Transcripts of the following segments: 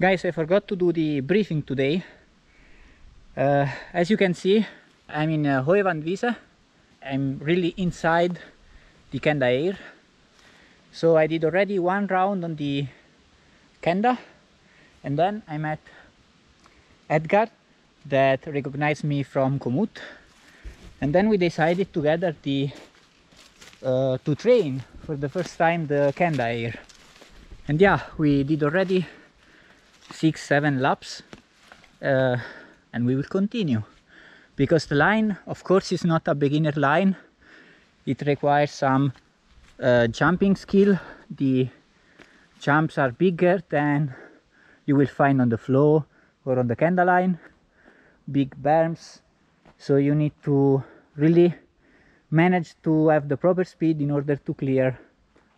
Guys, I forgot to do the briefing today. As you can see, I'm in Hohe Wand Wiese. I'm really inside the Kenda Air. So I did already one round on the Kenda, and then I met Edgar that recognized me from Komoot, and then we decided together to train for the first time the Kenda Air. And yeah, we did already 6-7 laps, and we will continue because the line, of course, is not a beginner line. It requires some jumping skill. The jumps are bigger than you will find on the flow or on the Kenda line, big berms, so you need to really manage to have the proper speed in order to clear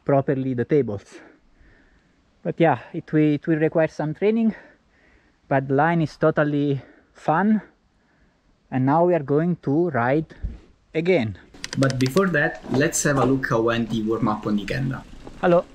properly the tables. But yeah, it will require some training, but the line is totally fun, and now we are going to ride again. But before that, let's have a look how went the warm-up on the Kenda. Hello!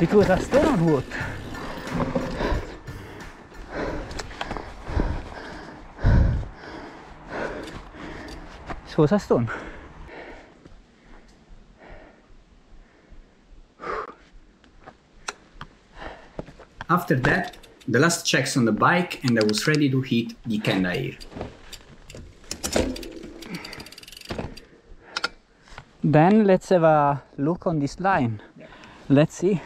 Because I stay on wood. It was a stone. After that, the last checks on the bike, and I was ready to hit the Kenda Air. Then let's have a look on this line. Let's see.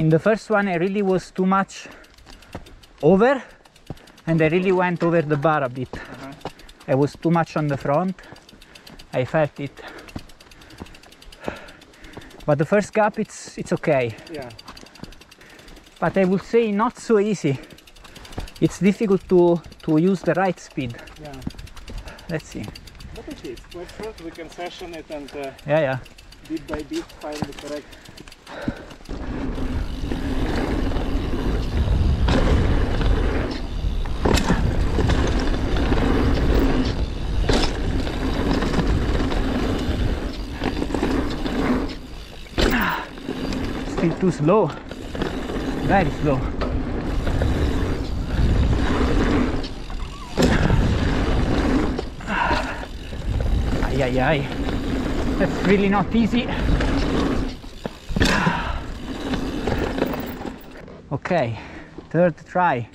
In the first one I really was too much over, and I really went over the bar a bit. I was too much on the front, I felt it. But the first gap it's okay. Yeah. But I would say not so easy. It's difficult to use the right speed. Yeah. Let's see. But okay, it's quite short, we can session it and bit by bit find the correct. must be too slow. Very slow. Ay, ay, ay. That's really not easy. Okay, third try.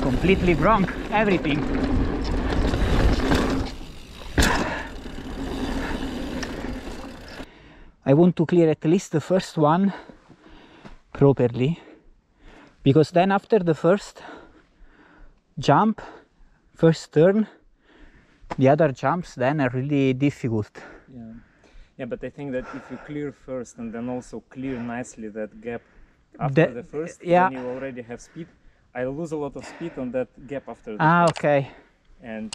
Completely wrong, everything. I want to clear at least the first one properly, because then after the first jump, first turn, the other jumps then are really difficult. Yeah, yeah, but I think that if you clear first and then also clear nicely that gap after the first, yeah, then you already have speed. I lose a lot of speed on that gap after the first. Okay. And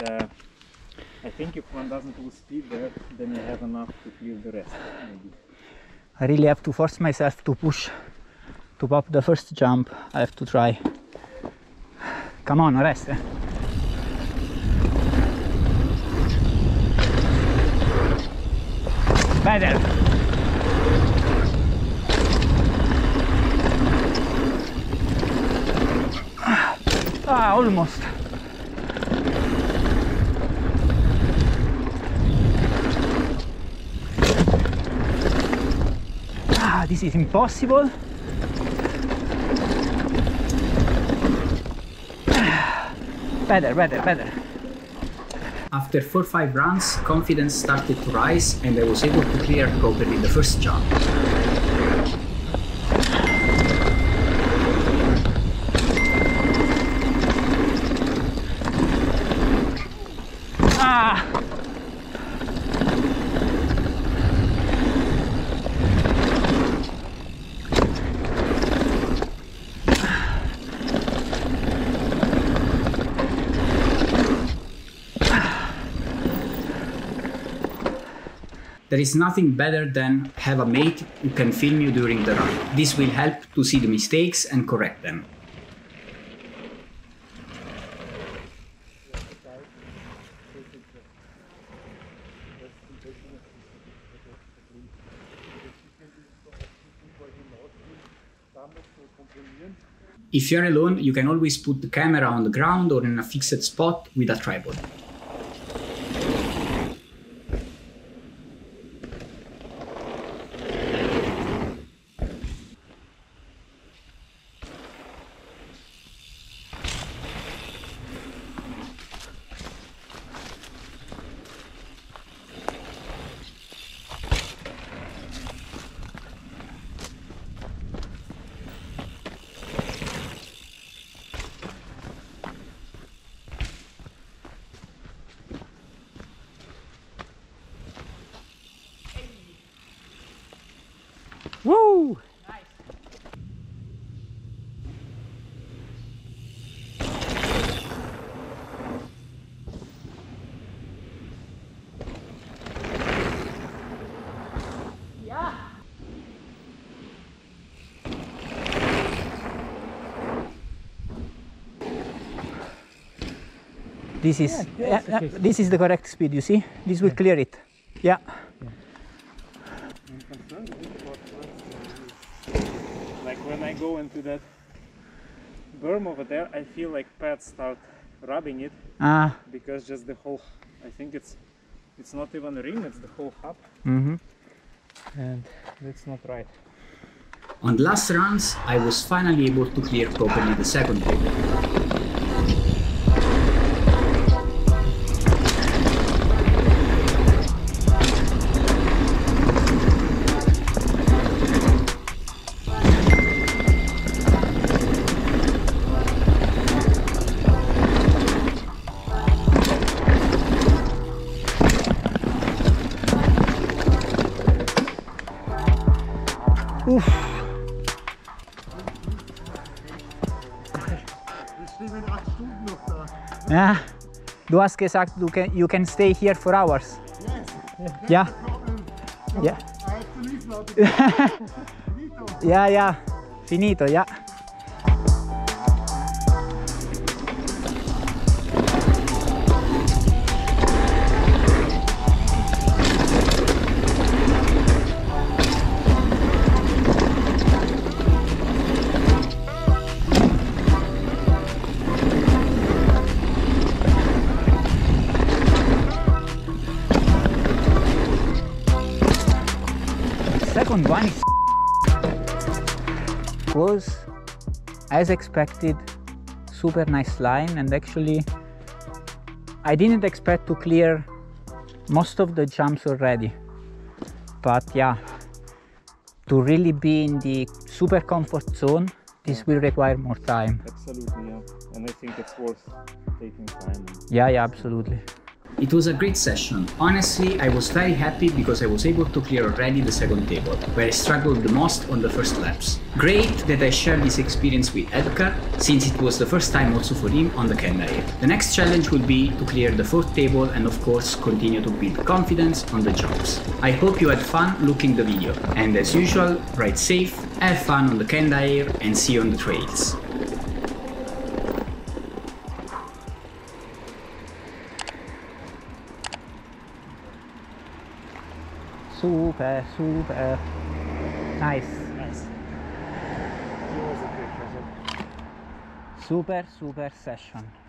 I think if one doesn't lose speed there, then you have enough to clear the rest, maybe. I really have to force myself to push, to pop the first jump. I have to try. Come on, rest. Eh? Better. Ah, almost. Ah, this is impossible. Better, better, better. After 4 or 5 runs, confidence started to rise and I was able to clear properly the first jump. There is nothing better than have a mate who can film you during the run. This will help to see the mistakes and correct them. If you're alone, you can always put the camera on the ground or in a fixed spot with a tripod. Woo! Nice. Yeah. This is okay. This is the correct speed. You see, this will clear it. Yeah. When I go into that berm over there, I feel like pads start rubbing it, because just the whole, I think it's not even a ring, it's the whole hub, and that's not right. On the last runs, I was finally able to clear properly the second berm. 7, 8 Stunden noch da. Ja, du hast gesagt, you can stay here for hours. Yes. Ja. Ja. Ja, ja. Finito, ja. Second one was, as expected, super nice line, and actually I didn't expect to clear most of the jumps already, but yeah, to really be in the super comfort zone, this will require more time. Absolutely, yeah, and I think it's worth taking time. Yeah, yeah, absolutely. It was a great session. Honestly, I was very happy because I was able to clear already the second table, where I struggled the most on the first laps. Great that I shared this experience with Edgar, since it was the first time also for him on the Kenda Air. The next challenge will be to clear the fourth table and of course continue to build confidence on the jumps. I hope you had fun looking the video, and as usual, ride safe, have fun on the Kenda Air and see you on the trails. Super, super. Nice. Nice. Super, super session.